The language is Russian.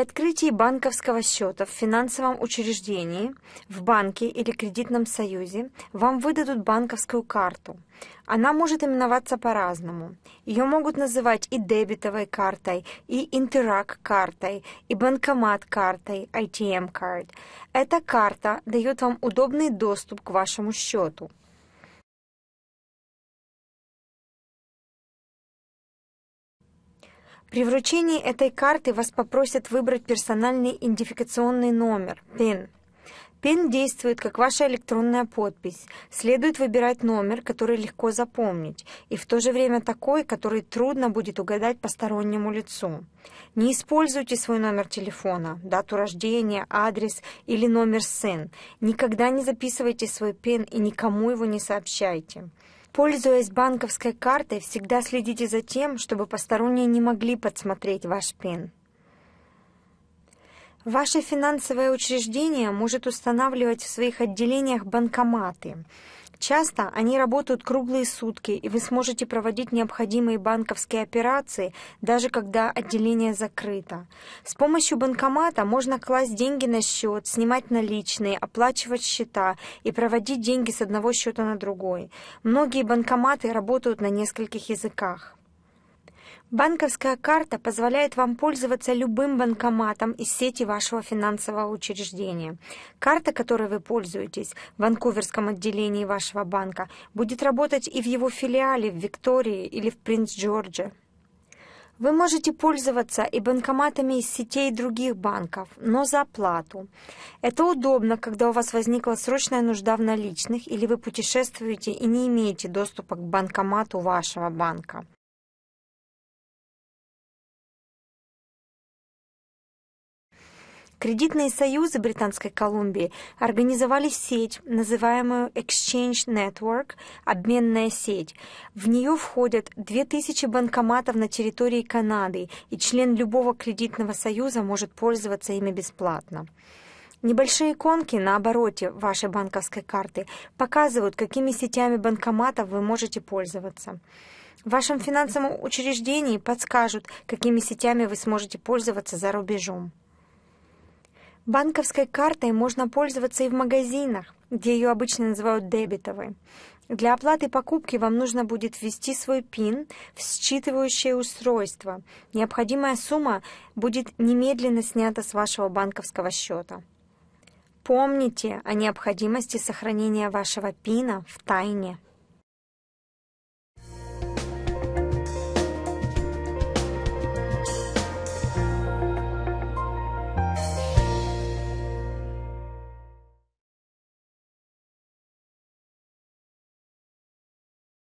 открытии банковского счета в финансовом учреждении, в банке или кредитном союзе вам выдадут банковскую карту. Она может именоваться по-разному. Ее могут называть и дебетовой картой, и Интерак-картой, и банкомат-картой, ATM-карт. Эта карта дает вам удобный доступ к вашему счету. При вручении этой карты вас попросят выбрать персональный идентификационный номер – PIN. PIN действует как ваша электронная подпись. Следует выбирать номер, который легко запомнить, и в то же время такой, который трудно будет угадать постороннему лицу. Не используйте свой номер телефона, дату рождения, адрес или номер СИН. Никогда не записывайте свой PIN и никому его не сообщайте. Пользуясь банковской картой, всегда следите за тем, чтобы посторонние не могли подсмотреть ваш PIN. Ваше финансовое учреждение может устанавливать в своих отделениях банкоматы. Часто они работают круглые сутки, и вы сможете проводить необходимые банковские операции, даже когда отделение закрыто. С помощью банкомата можно класть деньги на счет, снимать наличные, оплачивать счета и проводить деньги с одного счета на другой. Многие банкоматы работают на нескольких языках. Банковская карта позволяет вам пользоваться любым банкоматом из сети вашего финансового учреждения. Карта, которой вы пользуетесь в ванкуверском отделении вашего банка, будет работать и в его филиале в Виктории или в Принц-Джордже. Вы можете пользоваться и банкоматами из сетей других банков, но за оплату. Это удобно, когда у вас возникла срочная нужда в наличных или вы путешествуете и не имеете доступа к банкомату вашего банка. Кредитные союзы Британской Колумбии организовали сеть, называемую Exchange Network, обменная сеть. В нее входят 2000 банкоматов на территории Канады, и член любого кредитного союза может пользоваться ими бесплатно. Небольшие иконки на обороте вашей банковской карты показывают, какими сетями банкоматов вы можете пользоваться. В вашем финансовом учреждении подскажут, какими сетями вы сможете пользоваться за рубежом. Банковской картой можно пользоваться и в магазинах, где ее обычно называют дебетовой. Для оплаты покупки вам нужно будет ввести свой PIN в считывающее устройство. Необходимая сумма будет немедленно снята с вашего банковского счета. Помните о необходимости сохранения вашего PIN в тайне.